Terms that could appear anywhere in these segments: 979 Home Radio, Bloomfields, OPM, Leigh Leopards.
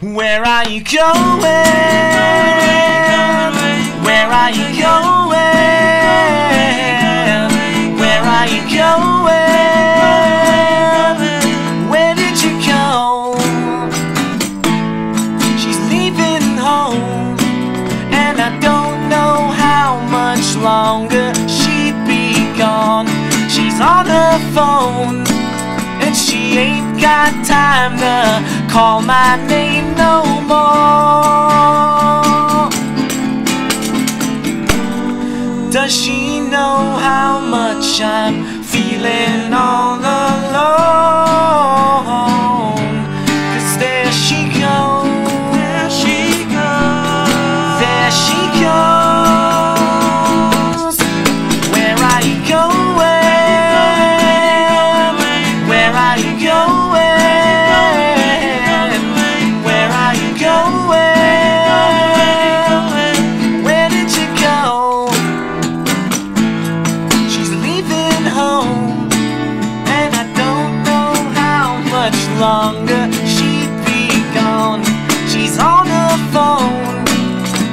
Where are you going? Where are you going? Where are you going? Where did you go? She's leaving home, and I don't know how much longer she'd be gone. She's on her phone, and she ain't got time to call my name no more. Does she know how much I'm feeling all alone? 'Cause there she goes, there she goes, there she goes. Where are you going? Where are you going? Longer she'd be gone. She's on her phone,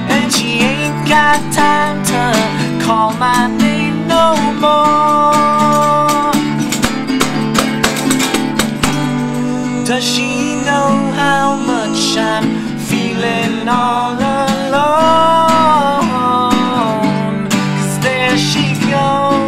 and she ain't got time to call my name no more. Does she know how much I'm feeling all alone? 'Cause there she goes.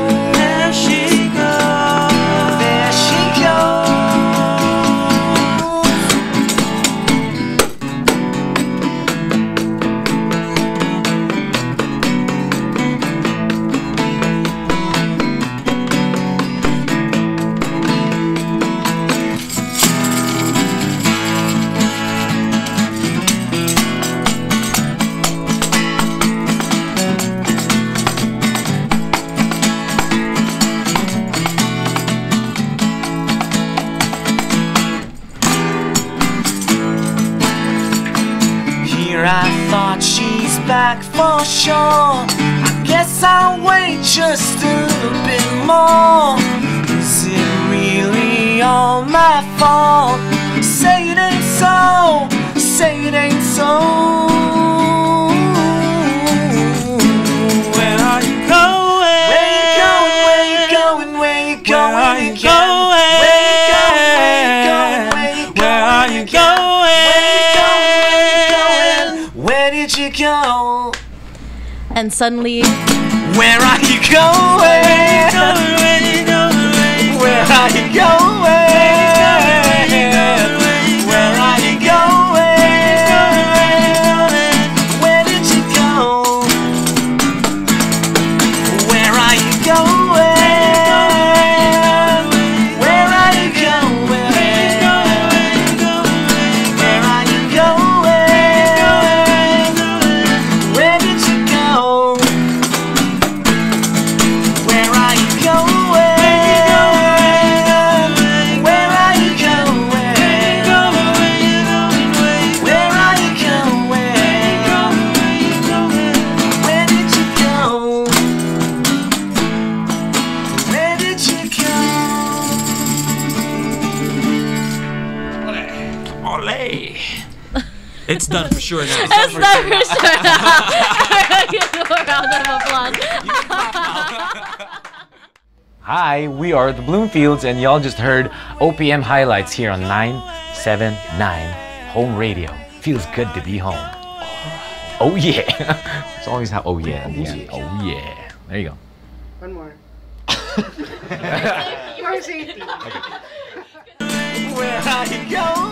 I thought she's back for sure. I guess I'll wait just a little bit more. Is it really all my fault? Say it ain't so, say it ain't so. Where are you going? Where you going, where you going, where you going? Where are you going? Where you going, where you going, where are you going? You go? And suddenly, where are you going? Where are you going? Where are you going? Where are you going? Where did you go? Where are you going? Where are you going? Where are you going? It's done for sure now. It's done for sure now. Give you a round of applause. You can clap now. Hi, we are the Bloomfields, and y'all just heard OPM highlights here on 979 Home Radio. Feels good to be home. Oh yeah. It's always how. Oh yeah. Oh yeah. There you go. One more. More safety. Okay. Where are you going?